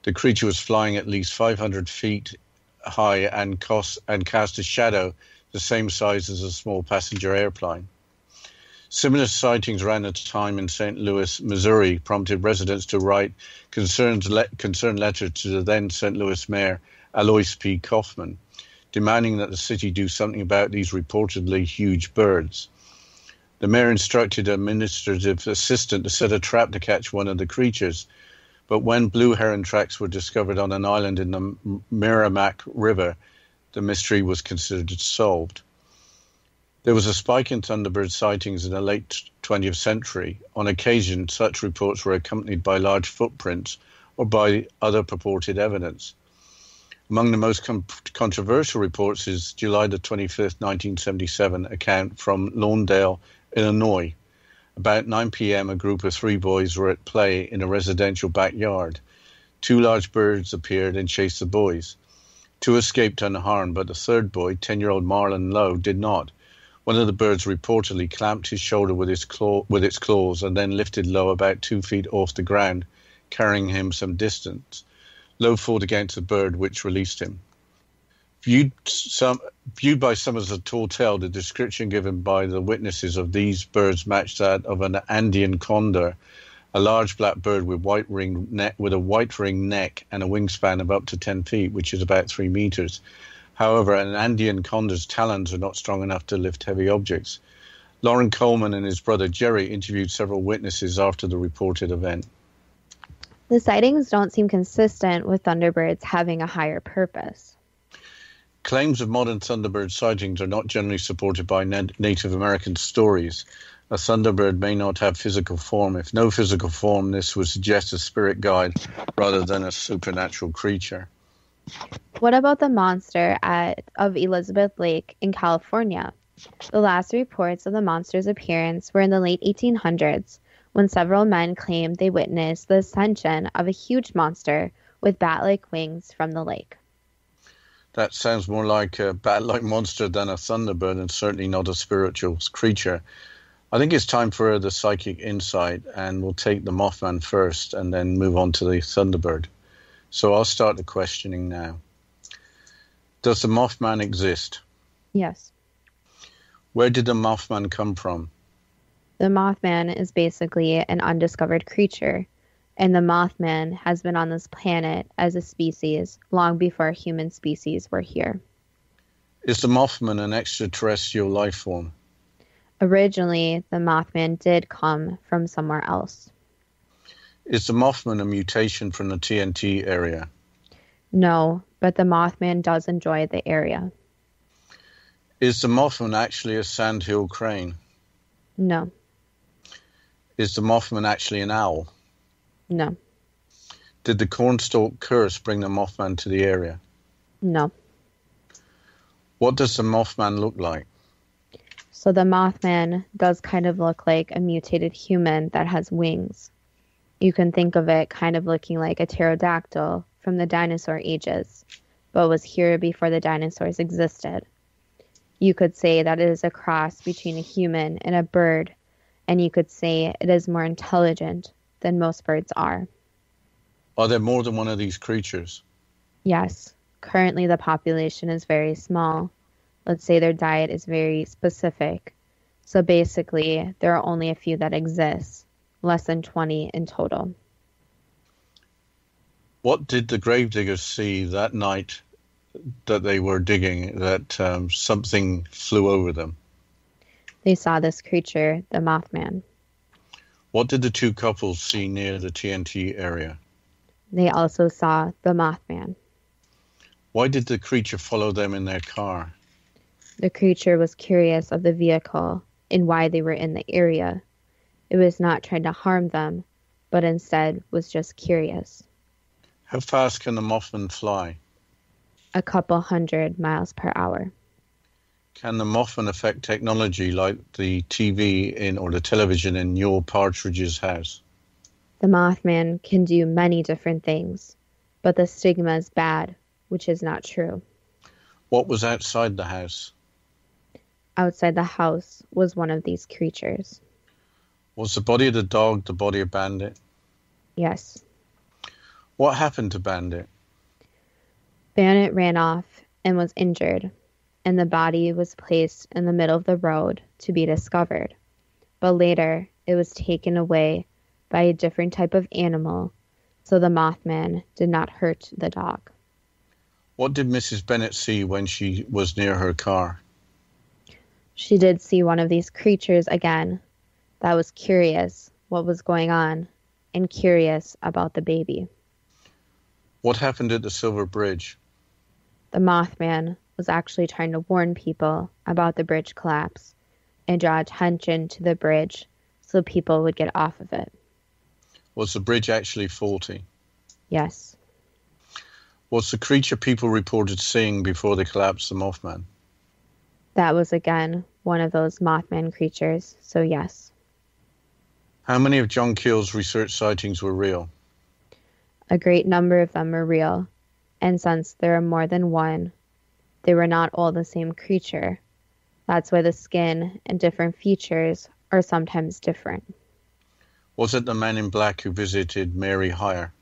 The creature was flying at least 500 feet high and cast a shadow the same size as a small passenger airplane. Similar sightings around the time in St. Louis, Missouri, prompted residents to write concern letters to the then St. Louis mayor, Alois P. Kaufman, demanding that the city do something about these reportedly huge birds. The mayor instructed an administrative assistant to set a trap to catch one of the creatures, but when blue heron tracks were discovered on an island in the Merrimack River, the mystery was considered solved. There was a spike in Thunderbird sightings in the late 20th century. On occasion, such reports were accompanied by large footprints or by other purported evidence. Among the most controversial reports is July the 25th, 1977, account from Lawndale, Illinois. About 9 p.m., a group of three boys were at play in a residential backyard. Two large birds appeared and chased the boys. Two escaped unharmed, but the third boy, 10-year-old Marlon Lowe, did not. One of the birds reportedly clamped his shoulder with its claws and then lifted Lowe about 2 feet off the ground, carrying him some distance. Lowe fought against the bird, which released him. Viewed by some as a tall tale, the description given by the witnesses of these birds matched that of an Andean condor, a large black bird with a white ringed neck and a wingspan of up to 10 feet, which is about 3 meters. However, an Andean condor's talons are not strong enough to lift heavy objects. Loren Coleman and his brother Jerry interviewed several witnesses after the reported event. The sightings don't seem consistent with Thunderbirds having a higher purpose. Claims of modern Thunderbird sightings are not generally supported by Native American stories. A Thunderbird may not have physical form. If no physical form, this would suggest a spirit guide rather than a supernatural creature. What about the monster of Elizabeth Lake in California? The last reports of the monster's appearance were in the late 1800s, when several men claimed they witnessed the ascension of a huge monster with bat-like wings from the lake. That sounds more like a bat-like monster than a thunderbird, and certainly not a spiritual creature. I think it's time for the psychic insight, and we'll take the Mothman first and then move on to the Thunderbird. So I'll start the questioning now. Does the Mothman exist? Yes. Where did the Mothman come from? The Mothman is basically an undiscovered creature, and the Mothman has been on this planet as a species long before human species were here. Is the Mothman an extraterrestrial life form? Originally, the Mothman did come from somewhere else. Is the Mothman a mutation from the TNT area? No, but the Mothman does enjoy the area. Is the Mothman actually a sandhill crane? No. Is the Mothman actually an owl? No. Did the Cornstalk Curse bring the Mothman to the area? No. What does the Mothman look like? So the Mothman does kind of look like a mutated human that has wings. You can think of it kind of looking like a pterodactyl from the dinosaur ages, but was here before the dinosaurs existed. You could say that it is a cross between a human and a bird, and you could say it is more intelligent than most birds are. Are there more than one of these creatures? Yes. Currently, the population is very small. Let's say their diet is very specific. So basically, there are only a few that exist. Less than 20 in total. What did the gravediggers see that night that they were digging that something flew over them. They saw this creature, the Mothman. What did the two couples see near the TNT area? They also saw the Mothman. Why did the creature follow them in their car? The creature was curious of the vehicle and why they were in the area. It was not trying to harm them, but instead was just curious. How fast can the Mothman fly? A couple hundred miles per hour. Can the Mothman affect technology like the TV or the television in Newell Partridge's house? The Mothman can do many different things, but the stigma is bad, which is not true. What was outside the house? Outside the house was one of these creatures. Was the body of the dog the body of Bandit? Yes. What happened to Bandit? Bandit ran off and was injured, and the body was placed in the middle of the road to be discovered. But later, it was taken away by a different type of animal, so the Mothman did not hurt the dog. What did Mrs. Bennett see when she was near her car? She did see one of these creatures again that was curious what was going on and curious about the baby. What happened at the Silver Bridge? The Mothman was actually trying to warn people about the bridge collapse and draw attention to the bridge so people would get off of it. Was the bridge actually faulty? Yes. Was the creature people reported seeing before the collapse the Mothman? That was again one of those Mothman creatures, so yes. How many of John Keel's research sightings were real? A great number of them were real, and since there are more than one, they were not all the same creature. That's why the skin and different features are sometimes different. Was it the man in black who visited Mary Hyre?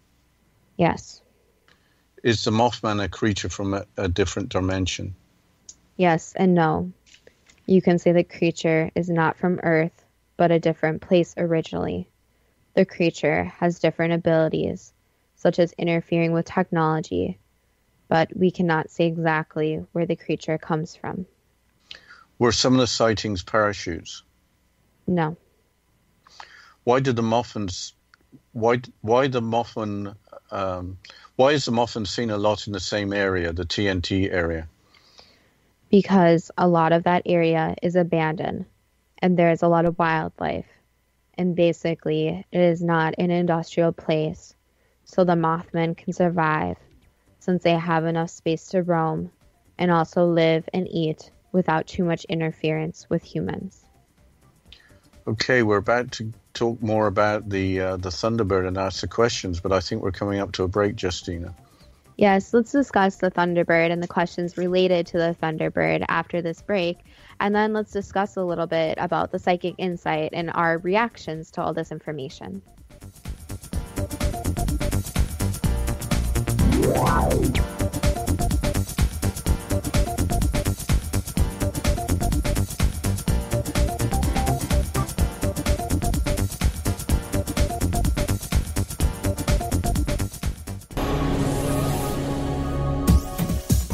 Yes. Is the Mothman a creature from a different dimension? Yes and no. You can say the creature is not from Earth, but a different place originally. The creature has different abilities, such as interfering with technology, but we cannot say exactly where the creature comes from. Were some of the sightings parachutes? No. Why is the Mothman seen a lot in the same area, the TNT area? Because a lot of that area is abandoned, and there is a lot of wildlife, and basically it is not an industrial place, so the Mothman can survive, since they have enough space to roam and also live and eat without too much interference with humans. Okay, we're about to talk more about the Thunderbird and ask the questions, but I think we're coming up to a break, Justina. Yes, let's discuss the Thunderbird and the questions related to the Thunderbird after this break, and then let's discuss a little bit about the psychic insight and our reactions to all this information.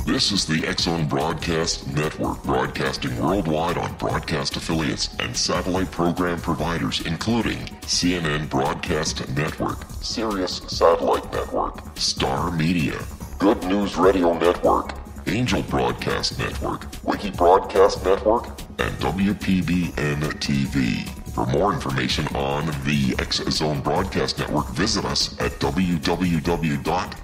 This is the X Zone Broadcast Network, broadcasting worldwide on broadcast affiliates and satellite program providers, including CNN Broadcast Network, Sirius Satellite Network, Star Media, Good News Radio Network, Angel Broadcast Network, Wiki Broadcast Network, and WPBN-TV. For more information on the X Zone Broadcast Network, visit us at www.xzbn.net.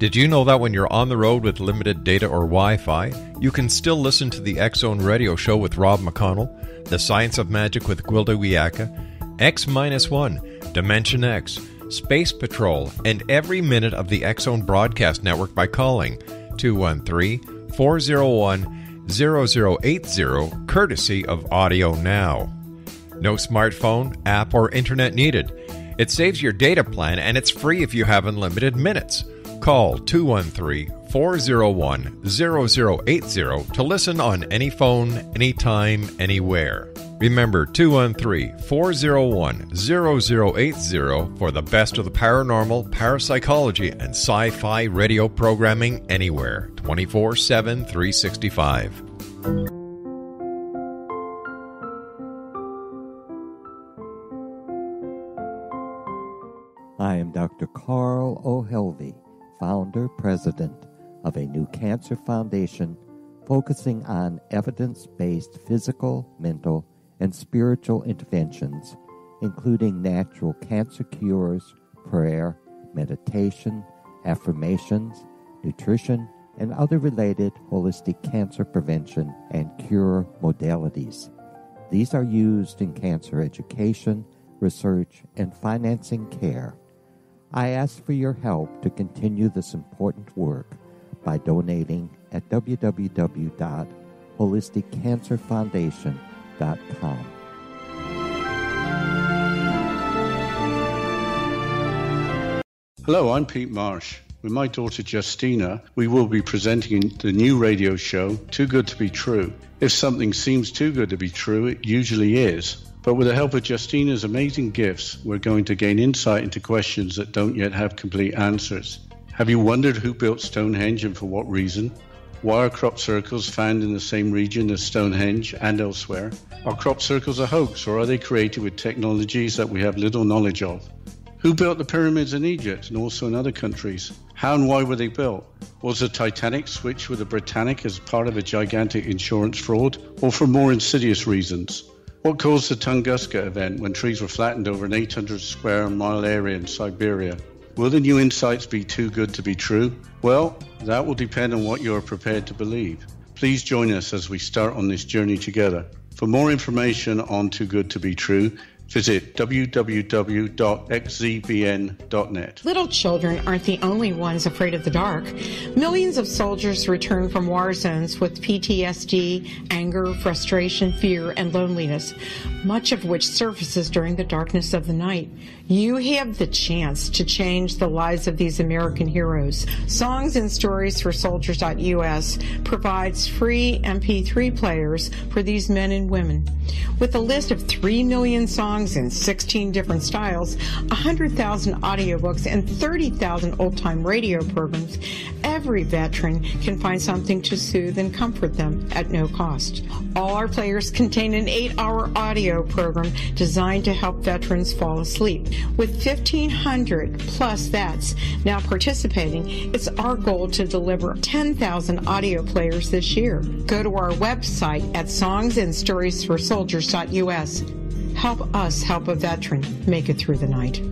Did you know that when you're on the road with limited data or Wi-Fi, you can still listen to the X Zone Radio Show with Rob McConnell, The Science of Magic with Gwilda Wiacka, X-1, Dimension X, Space Patrol, and every minute of the X Zone Broadcast Network by calling 213-401-0080, courtesy of Audio Now. No smartphone, app, or internet needed. It saves your data plan, and it's free if you have unlimited minutes. Call 213-401-0080. 401-0080 to listen on any phone, anytime, anywhere. Remember 213-401-0080 for the best of the paranormal, parapsychology, and sci-fi radio programming anywhere, 24/7, 365. I am Dr. Carl O'Helvey, founder, president of a new cancer foundation focusing on evidence-based physical, mental, and spiritual interventions, including natural cancer cures, prayer, meditation, affirmations, nutrition, and other related holistic cancer prevention and cure modalities. These are used in cancer education, research, and financing care. I ask for your help to continue this important work by donating at www.holisticcancerfoundation.com. Hello, I'm Pete Marsh. With my daughter Justina, we will be presenting the new radio show, Too Good to Be True. If something seems too good to be true, it usually is. But with the help of Justina's amazing gifts, we're going to gain insight into questions that don't yet have complete answers. Have you wondered who built Stonehenge and for what reason? Why are crop circles found in the same region as Stonehenge and elsewhere? Are crop circles a hoax, or are they created with technologies that we have little knowledge of? Who built the pyramids in Egypt and also in other countries? How and why were they built? Was the Titanic switched with the Britannic as part of a gigantic insurance fraud, or for more insidious reasons? What caused the Tunguska event when trees were flattened over an 800 square mile area in Siberia? Will the new insights be too good to be true? Well, that will depend on what you are prepared to believe. Please join us as we start on this journey together. For more information on Too Good to Be True, visit www.xzbn.net. Little children aren't the only ones afraid of the dark. Millions of soldiers return from war zones with PTSD, anger, frustration, fear, and loneliness, much of which surfaces during the darkness of the night. You have the chance to change the lives of these American heroes. Songs and Stories for Soldiers.us provides free MP3 players for these men and women. With a list of 3 million songs in 16 different styles, 100,000 audiobooks, and 30,000 old-time radio programs, every veteran can find something to soothe and comfort them at no cost. All our players contain an 8-hour audio program designed to help veterans fall asleep. With 1,500 plus vets now participating, it's our goal to deliver 10,000 audio players this year. Go to our website at songsandstoriesforsoldiers.us. Help us help a veteran make it through the night.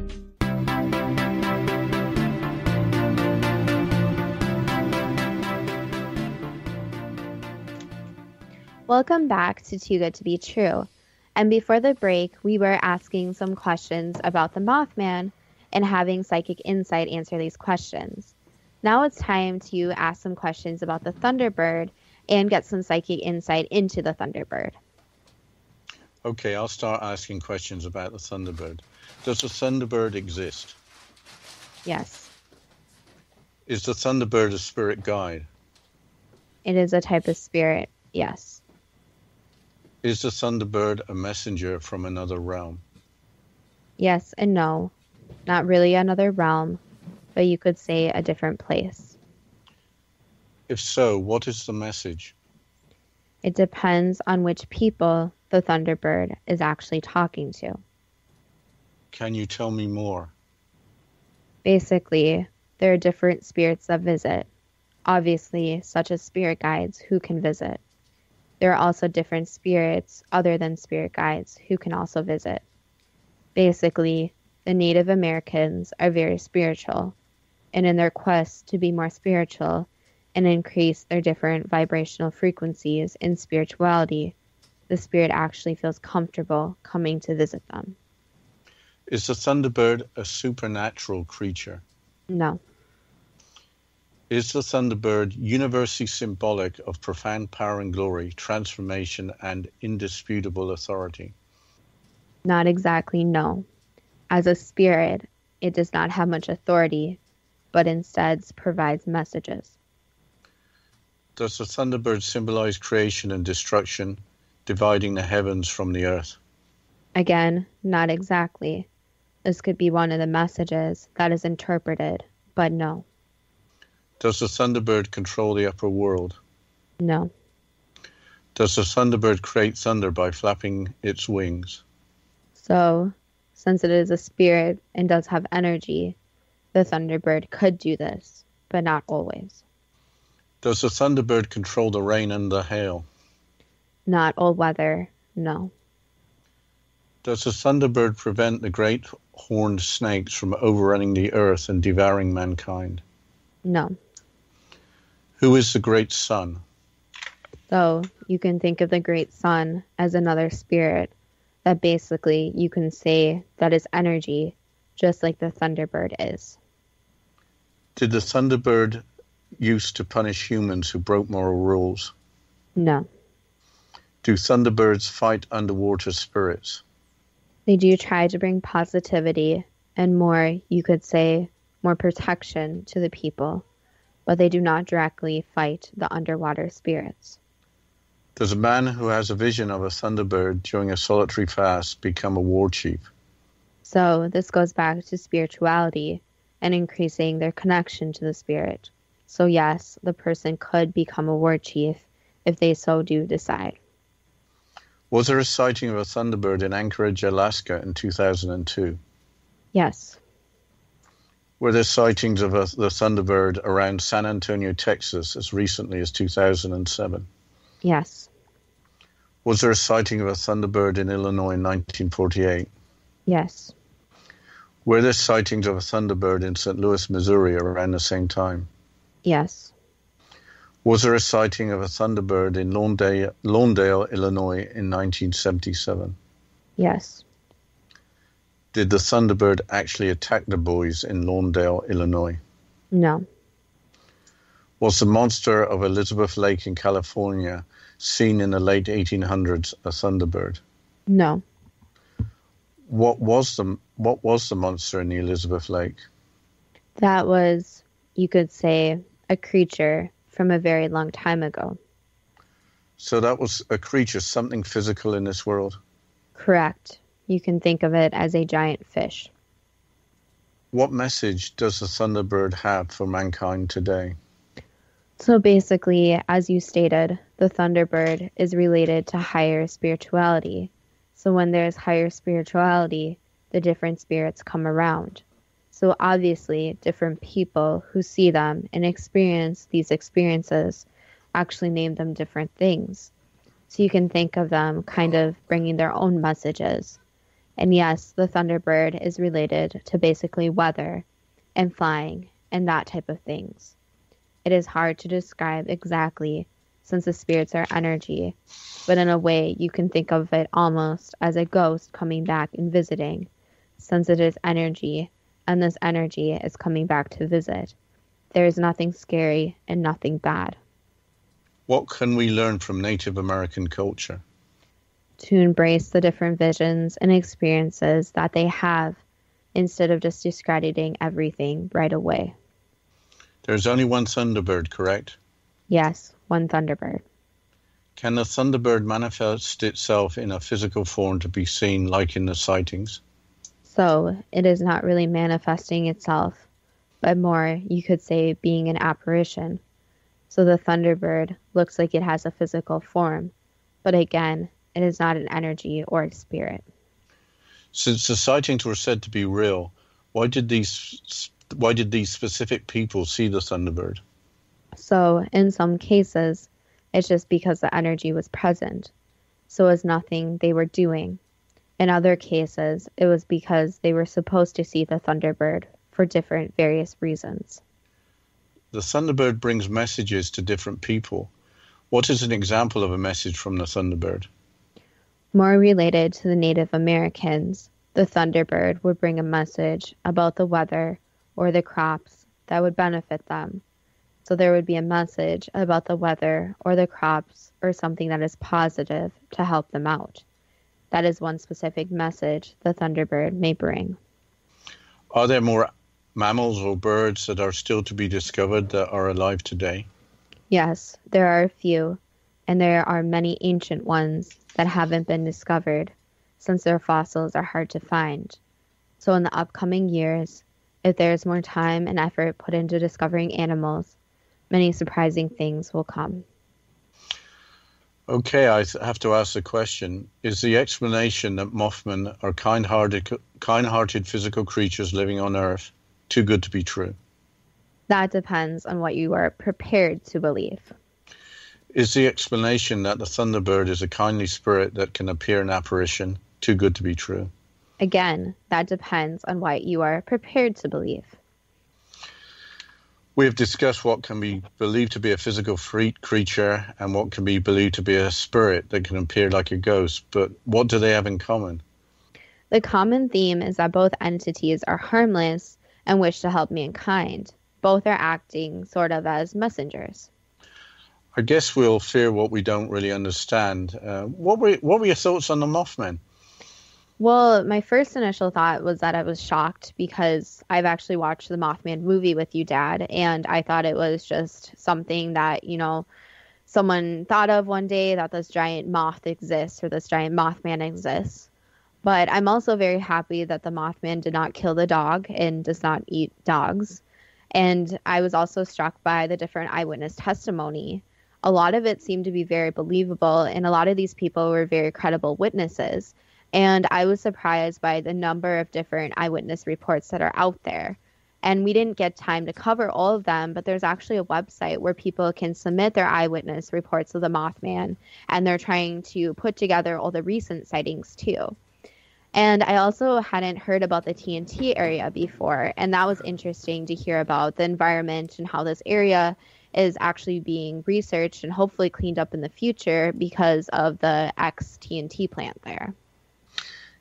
Welcome back to Too Good to Be True. And before the break, we were asking some questions about the Mothman and having Psychic Insight answer these questions. Now it's time to ask some questions about the Thunderbird and get some Psychic Insight into the Thunderbird. Okay, I'll start asking questions about the Thunderbird. Does the Thunderbird exist? Yes. Is the Thunderbird a spirit guide? It is a type of spirit, yes. Is the Thunderbird a messenger from another realm? Yes and no. Not really another realm, but you could say a different place. If so, what is the message? It depends on which people the Thunderbird is actually talking to. Can you tell me more? Basically, there are different spirits that visit. Obviously, such as spirit guides who can visit. There are also different spirits other than spirit guides who can also visit. Basically, the Native Americans are very spiritual, and in their quest to be more spiritual, and increase their different vibrational frequencies in spirituality, the spirit actually feels comfortable coming to visit them. Is the Thunderbird a supernatural creature? No. Is the Thunderbird universally symbolic of profound power and glory, transformation, and indisputable authority? Not exactly, no. As a spirit, it does not have much authority, but instead provides messages. Does the Thunderbird symbolize creation and destruction, dividing the heavens from the earth? Again, not exactly. This could be one of the messages that is interpreted, but no. Does the Thunderbird control the upper world? No. Does the Thunderbird create thunder by flapping its wings? So, since it is a spirit and does have energy, the Thunderbird could do this, but not always. Does the Thunderbird control the rain and the hail? Not all weather, no. Does the Thunderbird prevent the great horned snakes from overrunning the earth and devouring mankind? No. Who is the Great Sun? So you can think of the Great Sun as another spirit that basically you can say that is energy, just like the Thunderbird is. Did the Thunderbird used to punish humans who broke moral rules? No. Do Thunderbirds fight underwater spirits? They do try to bring positivity and more, you could say, more protection to the people, but they do not directly fight the underwater spirits. Does a man who has a vision of a Thunderbird during a solitary fast become a war chief? So this goes back to spirituality and increasing their connection to the spirit. So yes, the person could become a war chief if they so do decide. Was there a sighting of a Thunderbird in Anchorage, Alaska in 2002? Yes. Were there sightings of the Thunderbird around San Antonio, Texas as recently as 2007? Yes. Was there a sighting of a Thunderbird in Illinois in 1948? Yes. Were there sightings of a Thunderbird in St. Louis, Missouri around the same time? Yes. Was there a sighting of a Thunderbird in Lawndale, Illinois in 1977? Yes. Did the Thunderbird actually attack the boys in Lawndale, Illinois? No. Was the monster of Elizabeth Lake in California seen in the late 1800s a Thunderbird? No. What was the monster in the Elizabeth Lake? That was, you could say, a creature from a very long time ago. So that was a creature, something physical in this world? Correct. You can think of it as a giant fish. What message does the Thunderbird have for mankind today? So basically, as you stated, the Thunderbird is related to higher spirituality. So when there's higher spirituality, the different spirits come around. So obviously, different people who see them and experience these experiences actually name them different things. So you can think of them kind of bringing their own messages. And yes, the Thunderbird is related to basically weather and flying and that type of things. It is hard to describe exactly since the spirits are energy, but in a way you can think of it almost as a ghost coming back and visiting, since it is energy. And this energy is coming back to visit. There is nothing scary and nothing bad. What can we learn from Native American culture? To embrace the different visions and experiences that they have instead of just discrediting everything right away. There's only one Thunderbird, correct? Yes, one Thunderbird. Can the Thunderbird manifest itself in a physical form to be seen like in the sightings? So it is not really manifesting itself, but more, you could say, being an apparition. So the Thunderbird looks like it has a physical form, but again, it is not an energy or a spirit. Since the sightings were said to be real, why did these specific people see the Thunderbird? So in some cases, it's just because the energy was present. So it was nothing they were doing. In other cases, it was because they were supposed to see the Thunderbird for different various reasons. The Thunderbird brings messages to different people. What is an example of a message from the Thunderbird? More related to the Native Americans, the Thunderbird would bring a message about the weather or the crops that would benefit them. So there would be a message about the weather or the crops or something that is positive to help them out. That is one specific message the Thunderbird may bring. Are there more mammals or birds that are still to be discovered that are alive today? Yes, there are a few, and there are many ancient ones that haven't been discovered, since their fossils are hard to find. So in the upcoming years, if there is more time and effort put into discovering animals, many surprising things will come. Okay, I have to ask the question, is the explanation that Mothman are kind-hearted physical creatures living on Earth too good to be true? That depends on what you are prepared to believe. Is the explanation that the Thunderbird is a kindly spirit that can appear in apparition too good to be true? Again, that depends on what you are prepared to believe. We have discussed what can be believed to be a physical creature and what can be believed to be a spirit that can appear like a ghost, but what do they have in common? The common theme is that both entities are harmless and wish to help mankind. Both are acting sort of as messengers. I guess we'll fear what we don't really understand. What were your thoughts on the Mothman? Well, my first initial thought was that I was shocked because I've actually watched the Mothman movie with you, Dad, and I thought it was just something that, you know, someone thought of one day that this giant moth exists or this giant Mothman exists. But I'm also very happy that the Mothman did not kill the dog and does not eat dogs. And I was also struck by the different eyewitness testimony. A lot of it seemed to be very believable, and a lot of these people were very credible witnesses. And I was surprised by the number of different eyewitness reports that are out there. And we didn't get time to cover all of them, but there's actually a website where people can submit their eyewitness reports of the Mothman, and they're trying to put together all the recent sightings too. And I also hadn't heard about the TNT area before, and that was interesting to hear about the environment and how this area is actually being researched and hopefully cleaned up in the future because of the ex-TNT plant there.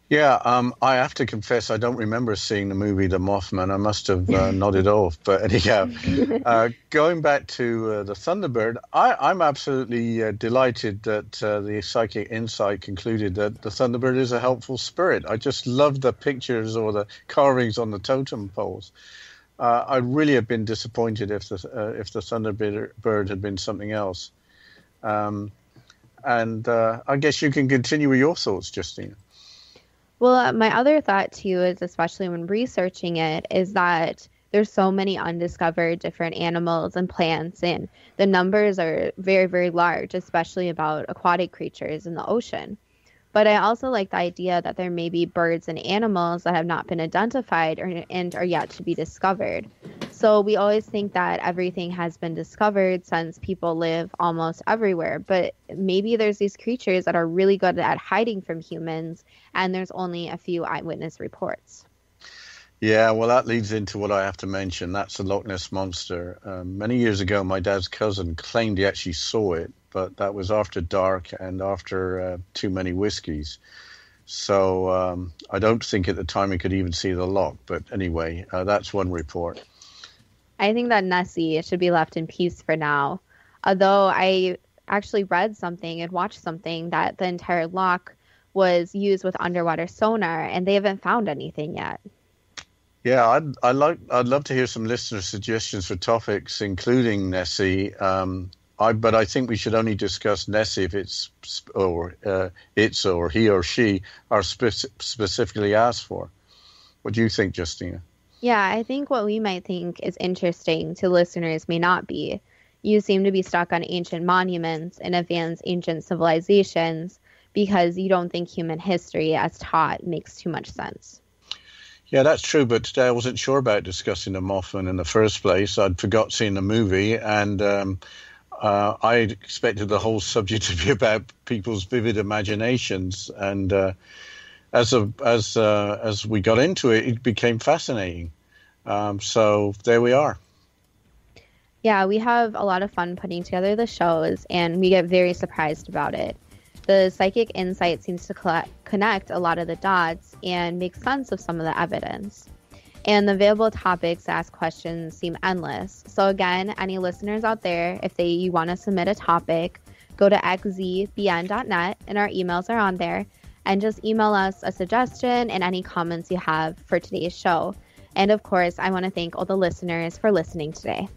Yeah, I have to confess I don't remember seeing the movie The Mothman. I must have nodded off. But anyhow, going back to the Thunderbird, I'm absolutely delighted that the Psychic Insight concluded that the Thunderbird is a helpful spirit. I just love the pictures or the carvings on the totem poles. I really have been disappointed if the Thunderbird had been something else. And I guess you can continue with your thoughts, Justina. Well, my other thought, too, is especially when researching it, is that there's so many undiscovered different animals and plants, and the numbers are very, very large, especially about aquatic creatures in the ocean. But I also like the idea that there may be birds and animals that have not been identified and are yet to be discovered. So we always think that everything has been discovered since people live almost everywhere. But maybe there's these creatures that are really good at hiding from humans, and there's only a few eyewitness reports. Yeah, well, that leads into what I have to mention. That's the Loch Ness Monster. Many years ago, my dad's cousin claimed he actually saw it, but that was after dark and after too many whiskeys. So I don't think at the time he could even see the loch. But anyway, that's one report. I think that Nessie should be left in peace for now, although I actually read something and watched something that the entire loch was used with underwater sonar, and they haven't found anything yet. Yeah, I'd love to hear some listener suggestions for topics, including Nessie. But I think we should only discuss Nessie if he or she are specifically asked for. What do you think, Justina? Yeah, I think what we might think is interesting to listeners may not be. You seem to be stuck on ancient monuments and advanced ancient civilizations because you don't think human history as taught makes too much sense. Yeah, that's true, but today I wasn't sure about discussing the Mothman in the first place. I'd forgot seeing the movie, and I expected the whole subject to be about people's vivid imaginations, and as we got into it, it became fascinating. So there we are. Yeah, we have a lot of fun putting together the shows, and we get very surprised about it. The psychic insight seems to connect a lot of the dots and make sense of some of the evidence. And the available topics to ask questions seem endless. So again, any listeners out there, if you want to submit a topic, go to xzbn.net, and our emails are on there. And just email us a suggestion and any comments you have for today's show. And of course, I want to thank all the listeners for listening today.